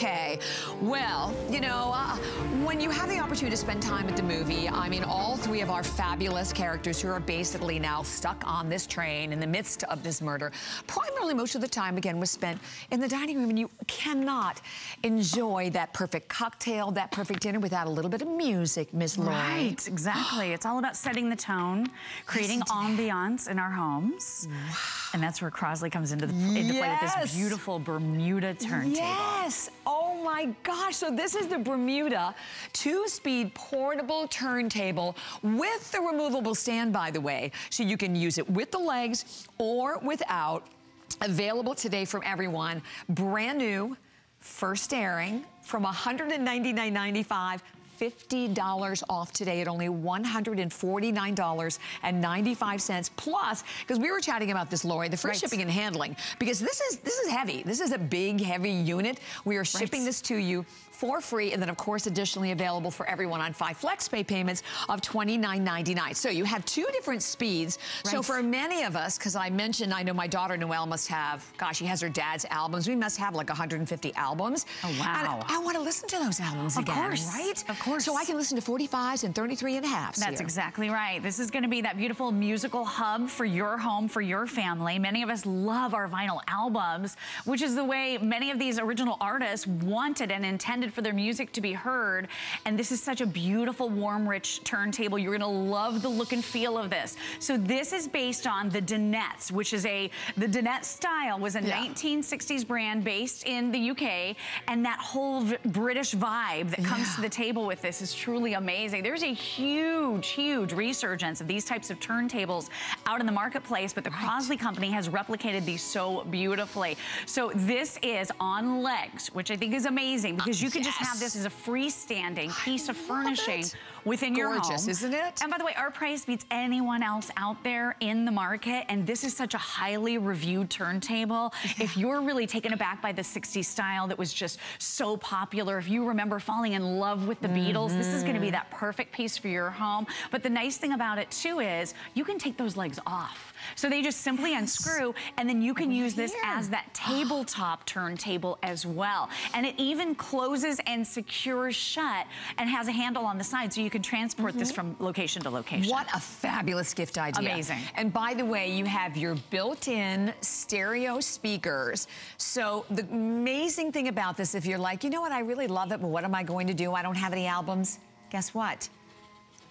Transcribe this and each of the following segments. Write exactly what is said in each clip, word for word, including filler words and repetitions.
Okay, well, you know, uh, when you have the opportunity to spend time at the movie, I mean, all three of our fabulous characters who are basically now stuck on this train in the midst of this murder, primarily most of the time, again, was spent in the dining room, and you cannot enjoy that perfect cocktail, that perfect dinner without a little bit of music, Miss Lori. Right, exactly. It's all about setting the tone, creating ambiance in our homes. Wow. And that's where Crosley comes into, the, into yes. play with this beautiful Bermuda turntable. Yes. Oh my gosh, so this is the Bermuda two-speed portable turntable with the removable stand, by the way, so you can use it with the legs or without. Available today from everyone, brand new, first airing from one hundred ninety-nine ninety-five. fifty dollars off today at only one hundred forty-nine ninety-five. Plus, because we were chatting about this, Lori, the free right. shipping and handling, because this is this is heavy. This is a big, heavy unit. We are shipping right. this to you for free, and then, of course, additionally available for everyone on five flex pay payments of twenty-nine ninety-nine. So you have two different speeds. Right. So for many of us, because I mentioned, I know my daughter, Noelle, must have, gosh, she has her dad's albums. We must have like one hundred fifty albums. Oh, wow. And I want to listen to those albums again. Of course. Right? Of course. So I can listen to forty-fives and thirty-three and a halves. That's here. Exactly right. This is going to be that beautiful musical hub for your home, for your family. Many of us love our vinyl albums, which is the way many of these original artists wanted and intended for their music to be heard. And this is such a beautiful, warm, rich turntable. You're going to love the look and feel of this. So this is based on the Dansettes, which is a, the Danette style was a yeah. nineteen sixties brand based in the U K. And that whole v British vibe that comes yeah. to the table with this is truly amazing. There's a huge, huge resurgence of these types of turntables out in the marketplace, but the right. Crosley Company has replicated these so beautifully. So this is on legs, which I think is amazing because uh, you can yes. just have this as a freestanding piece I of furnishing it. Within Gorgeous, your home. Isn't it? And by the way, our price beats anyone else out there in the market, and this is such a highly reviewed turntable. Yeah. If you're really taken aback by the sixties style that was just so popular, if you remember falling in love with the mm. Beatles. This is going to be that perfect piece for your home. But the nice thing about it, too, is you can take those legs off. So they just simply yes. unscrew, and then you can use this as that tabletop turntable as well. And it even closes and secures shut and has a handle on the side so you can transport mm-hmm. this from location to location. What a fabulous gift idea. Amazing. And by the way, you have your built-in stereo speakers. So the amazing thing about this, if you're like, you know what, I really love it, but what am I going to do? I don't have any albums. Guess what?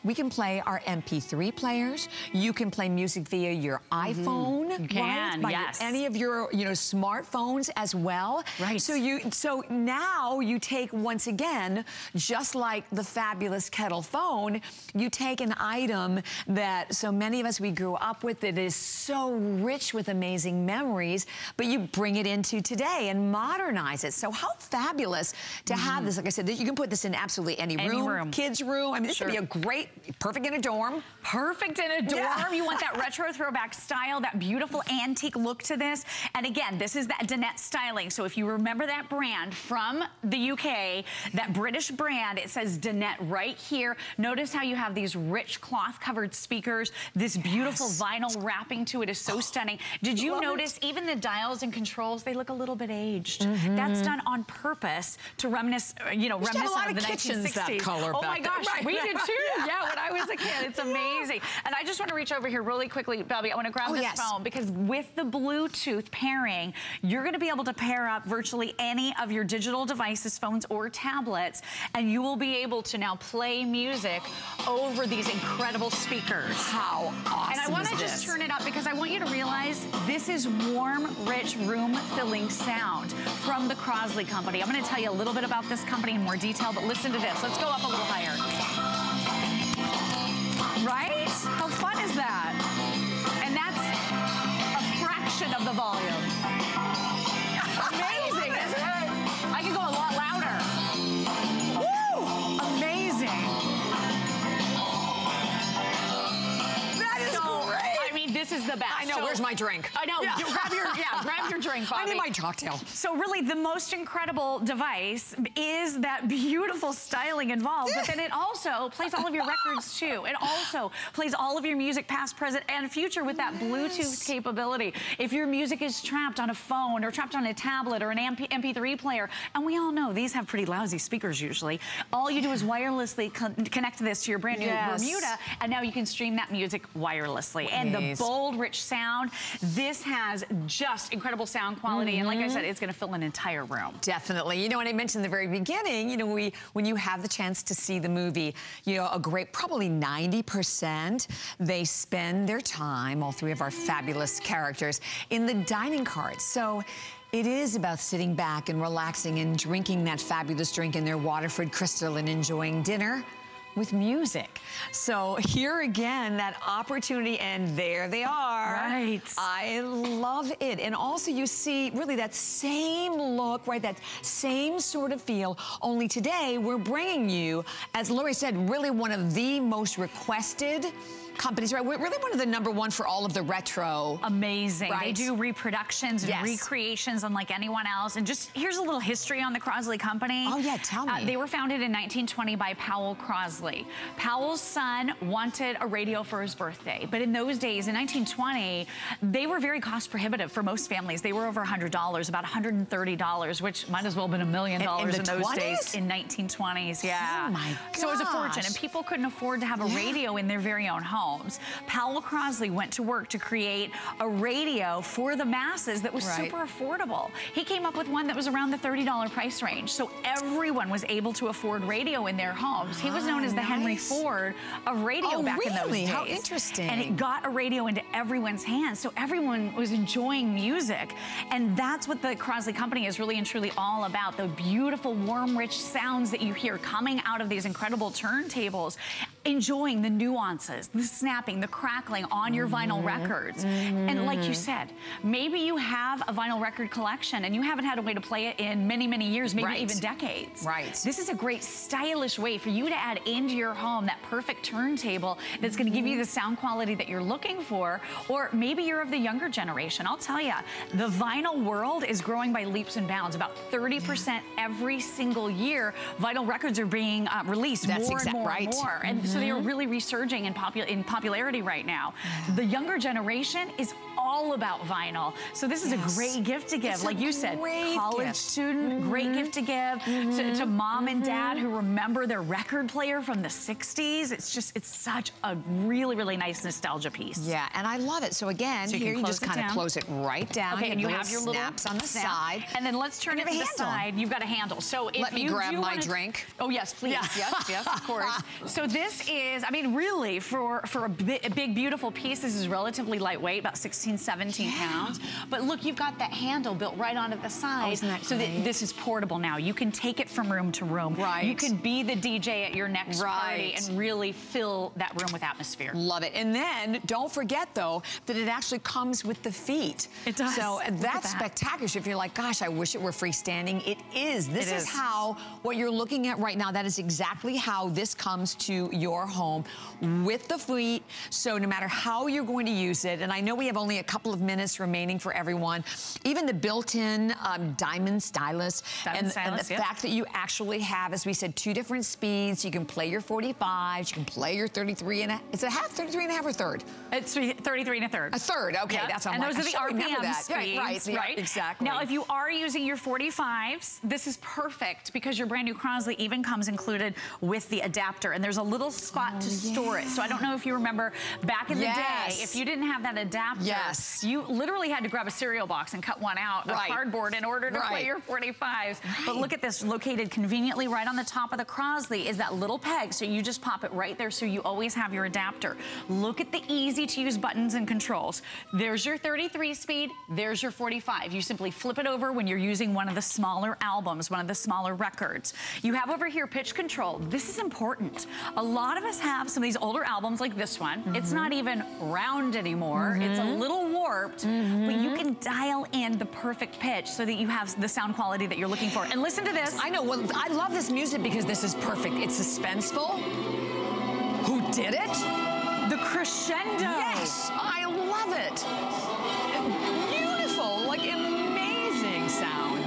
We can play our M P three players. You can play music via your iPhone. Mm-hmm. You can, right? By yes. any of your, you know, smartphones as well. Right. So you, so now you take, once again, just like the fabulous kettle phone, you take an item that so many of us, we grew up with, it is so rich with amazing memories, but you bring it into today and modernize it. So how fabulous to mm-hmm. have this. Like I said, you can put this in absolutely any, any room, room, kids' room. I mean, this sure. would be a great, perfect in a dorm. Perfect in a dorm. Yeah. You want that retro throwback style, that beautiful antique look to this. And again, this is that Danette styling. So if you remember that brand from the U K, that British brand, it says Danette right here. Notice how you have these rich cloth covered speakers. This beautiful yes. vinyl wrapping to it is so oh, stunning. Did you notice it. Even the dials and controls, they look a little bit aged. Mm-hmm. That's done on purpose to reminisce, you know, There's reminiscent a lot of, of the kitchens nineteen sixties. That color oh my gosh, right, we right, did too. Yeah. Yeah, when I was a kid, it's amazing. Yeah. And I just want to reach over here really quickly, Bobby. I want to grab oh, this yes. phone because with the Bluetooth pairing, you're going to be able to pair up virtually any of your digital devices, phones or tablets, and you will be able to now play music over these incredible speakers. How awesome! And I want to just turn it up because I want you to realize this is warm, rich, room-filling sound from the Crosley Company. I'm going to tell you a little bit about this company in more detail, but listen to this. Let's go up a little higher. Right? How fun is that? And that's a fraction of the volume. Amazing, isn't it? I can go a lot louder. Woo! Amazing. That is so great. I mean, this is the best. I know, so, where's my drink? I know, yeah. you grab your, yeah, grab your drink, Bobby. I need my cocktail. So really the most incredible device is that beautiful styling involved, but then it also plays all of your records too. It also plays all of your music, past, present, and future with that yes. Bluetooth capability. If your music is trapped on a phone or trapped on a tablet or an M P three player, and we all know these have pretty lousy speakers usually, all you do is wirelessly con connect this to your brand new yes. Bermuda, and now you can stream that music wirelessly. Please. And the bold, rich sound, this has just incredible sound quality, mm-hmm. and like I said, it's gonna fill an entire room. Definitely, you know, and I mentioned in the very beginning, you know, we when you have the chance to see the movie, you know, a great, probably ninety percent, they spend their time, all three of our fabulous characters, in the dining cart. So, it is about sitting back and relaxing and drinking that fabulous drink in their Waterford Crystal and enjoying dinner with music. So here again, that opportunity, and there they are. Right. I love it. And also you see really that same look, right? That same sort of feel, only today we're bringing you, as Lori said, really one of the most requested companies, right? We're really one of the number one for all of the retro. Amazing. Right? They do reproductions and yes. recreations unlike anyone else. And just here's a little history on the Crosley Company. Oh yeah, tell me. Uh, they were founded in nineteen twenty by Powell Crosley. Powell's son wanted a radio for his birthday, but in those days, in nineteen twenty, they were very cost prohibitive for most families. They were over one hundred dollars, about one hundred thirty dollars, which might as well have been a million dollars in, in, in those twenties? Days. In nineteen twenties, yeah. Oh my gosh. So it was a fortune, and people couldn't afford to have a yeah. radio in their very own home. Homes. Powell Crosley went to work to create a radio for the masses that was right. super affordable. He came up with one that was around the thirty dollar price range, so everyone was able to afford radio in their homes. He was known oh, as the nice. Henry Ford of radio oh, back really? in those days. How interesting. And it got a radio into everyone's hands, so everyone was enjoying music. And that's what the Crosley Company is really and truly all about, the beautiful, warm, rich sounds that you hear coming out of these incredible turntables, enjoying the nuances, the snapping, the crackling on your mm-hmm. vinyl records. Mm-hmm. And like you said, maybe you have a vinyl record collection and you haven't had a way to play it in many, many years, maybe right. even decades. Right. This is a great stylish way for you to add into your home that perfect turntable that's mm-hmm. gonna give you the sound quality that you're looking for, or maybe you're of the younger generation. I'll tell you, the vinyl world is growing by leaps and bounds, about thirty percent yeah. every single year. Vinyl records are being uh, released that's more and more right. and more. And mm-hmm. so they are really resurging in popular in popularity right now. Yeah. The younger generation is all about vinyl. So this is yes. a great gift to give. It's like you said, college gift. student, mm-hmm. great gift to give mm-hmm. to, to mom mm-hmm. and dad who remember their record player from the sixties. It's just, it's such a really, really nice nostalgia piece. Yeah, and I love it. So again, so you here you just kind of close it right down. Okay, and you have your little snaps on the snap. side. And then let's turn it to the side. You've got a handle. So if Let you me grab my drink. Oh yes, please. Yeah. Yes, yes, of course. So this is, I mean, really for, for a, bi a big, beautiful piece, this is relatively lightweight, about sixteen, seventeen yeah. pounds. But look, you've got that handle built right onto the side. Oh, isn't that so great? That this is portable now. You can take it from room to room. Right. You can be the D J at your next right. party and really fill that room with atmosphere. Love it. And then don't forget though, that it actually comes with the feet. It does. So that's that. spectacular. If you're like, gosh, I wish it were freestanding. It is. This it is. is how, what you're looking at right now, that is exactly how this comes to your home with the feet. So no matter how you're going to use it, and I know we have only a couple of minutes remaining for everyone, even the built-in um, diamond stylus diamond and, stylus, and the yep. fact that you actually have, as we said, two different speeds. You can play your forty-five, you can play your thirty-three and a half. It's a half, thirty-three and a half or third? It's thirty-three and a third. A third, okay, yep. that's how I'm And like, those I are the R P M speeds, right, right, yeah, right? Exactly. Now, if you are using your forty-fives, this is perfect because your brand new Crosley even comes included with the adapter, and there's a little spot oh, to yeah. store it. So I don't know if you remember back in the yes. day, if you didn't have that adapter, yes. you literally had to grab a cereal box and cut one out right. of cardboard in order to right. play your forty-fives. Right. But look at this, located conveniently right on the top of the Crosley is that little peg, so you just pop it right there so you always have your adapter. Look at the easy to use buttons and controls. There's your thirty-three speed, there's your forty-five. You simply flip it over when you're using one of the smaller albums, one of the smaller records. You have over here pitch control. This is important. A lot of us have some of these older albums like this one. Mm-hmm. It's not even round anymore. Mm-hmm. It's a little warped, mm-hmm. but you can dial in the perfect pitch so that you have the sound quality that you're looking for. And listen to this. I know, well, I love this music because this is perfect. It's suspenseful. Who did it? The crescendo. Yes, I love it. love it. Beautiful, like amazing sound.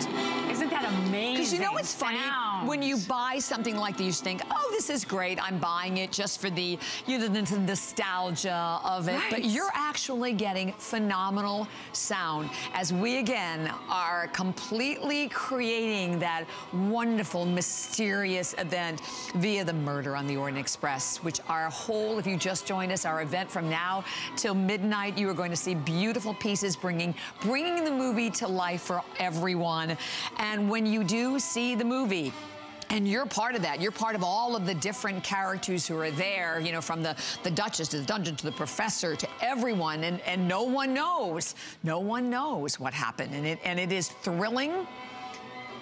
Isn't that amazing? Because you know what's sound. funny? When you buy something like this, you think, oh, this is great. I'm buying it just for the, you know, the, the nostalgia of it. Right. But you're actually getting phenomenal sound as we, again, are completely creating that wonderful, mysterious event via the murder on the Orient Express, which our whole, if you just joined us, our event from now till midnight, you are going to see beautiful pieces bringing, bringing the movie to life for everyone. And when you do see the movie, and you're part of that. You're part of all of the different characters who are there, you know, from the, the Duchess to the Dungeon to the Professor to everyone, and, and no one knows. No one knows what happened. And it, and it is thrilling,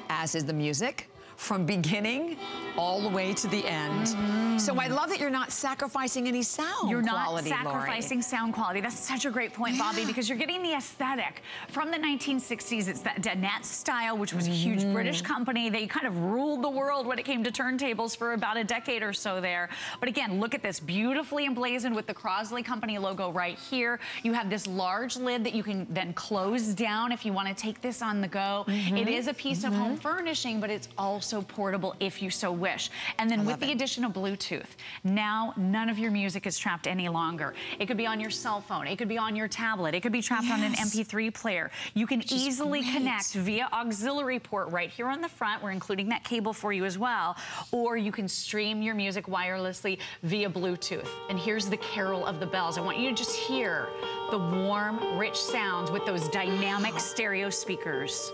as is the music, from beginning all the way to the end. Mm-hmm. So I love that you're not sacrificing any sound you're quality, You're not sacrificing Lori. sound quality. That's such a great point, Bobby, yeah. because you're getting the aesthetic. From the nineteen sixties, it's that Dansette style, which was a huge mm. British company. They kind of ruled the world when it came to turntables for about a decade or so there. But again, look at this, beautifully emblazoned with the Crosley Company logo right here. You have this large lid that you can then close down if you want to take this on the go. Mm-hmm. It is a piece mm-hmm. of home furnishing, but it's also so portable if you so wish. And then with the it. addition of Bluetooth, now none of your music is trapped any longer. It could be on your cell phone, it could be on your tablet, it could be trapped yes. on an M P three player. You can Which easily connect via auxiliary port right here on the front. We're including that cable for you as well. Or you can stream your music wirelessly via Bluetooth. And here's the carol of the bells. I want you to just hear the warm, rich sounds with those dynamic stereo speakers.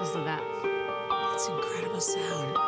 Listen to that. That's incredible sound.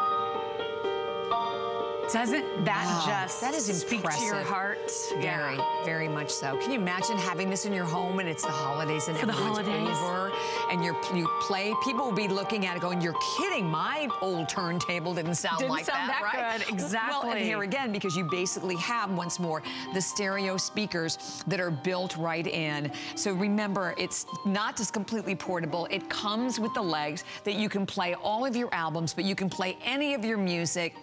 Doesn't that wow. just that is speak impressive. to your heart? Very, yeah. very much so. Can you imagine having this in your home and it's the holidays and For everyone's the holidays. over and you're, you play? People will be looking at it going, you're kidding, my old turntable didn't sound didn't like sound that, that right? Good. Exactly. Well, and here again, because you basically have, once more, the stereo speakers that are built right in. So remember, it's not just completely portable. It comes with the legs that you can play all of your albums, but you can play any of your music.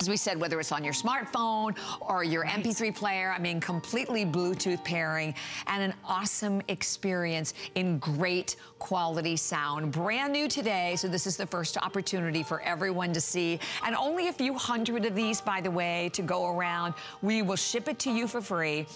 As we said, whether it's on your smartphone or your right. M P three player, I mean, completely Bluetooth pairing and an awesome experience in great quality sound. Brand new today, so this is the first opportunity for everyone to see. And only a few hundred of these, by the way, to go around. We will ship it to you for free,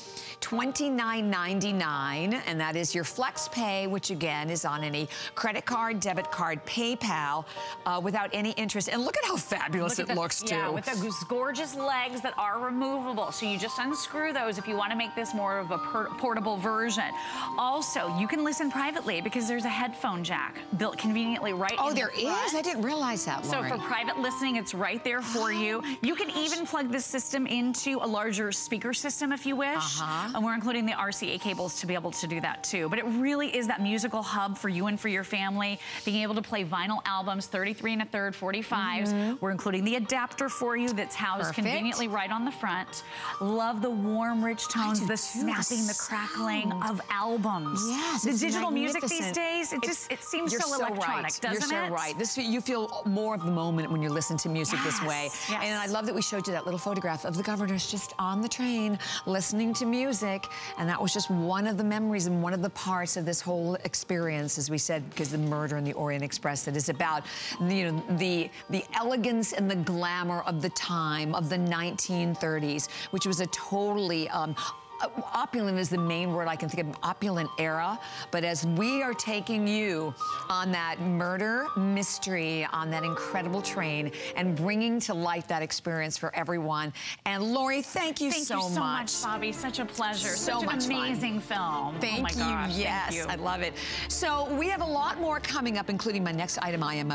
twenty-nine ninety-nine, and that is your Flex Pay, which again is on any credit card, debit card, PayPal, uh, without any interest. And look at how fabulous look it looks, too. Yeah, with those gorgeous legs that are removable. So you just unscrew those if you want to make this more of a portable version. Also, you can listen privately because there's a headphone jack built conveniently right in the front. Oh, there is? I didn't realize that, Lori. So for private listening, it's right there for you. You can even plug this system into a larger speaker system if you wish. Uh-huh. And we're including the R C A cables to be able to do that too. But it really is that musical hub for you and for your family. Being able to play vinyl albums, thirty-three and a third, forty-fives. Mm-hmm. We're including the adapter for you that's housed Perfect. conveniently right on the front. Love the warm, rich tones, the snapping, the crackling of albums. Yes, the digital music these days, it just it seems so electronic, doesn't it? You're so right. This, you feel more of the moment when you listen to music this way. Yes. And I love that we showed you that little photograph of the governors just on the train listening to music, and that was just one of the memories and one of the parts of this whole experience, as we said, because the murder in the Orient Express that is about, you know, the the elegance and the glamour of the time of the nineteen thirties, which was a totally um, opulent is the main word I can think of, opulent era. But as we are taking you on that murder mystery on that incredible train and bringing to life that experience for everyone. And Lori, thank you thank so much. Thank you so much, Bobby. Such a pleasure. So Such much an amazing fun. film. Thank oh my you. Gosh, yes, thank you. I love it. So we have a lot more coming up, including my next item. I am a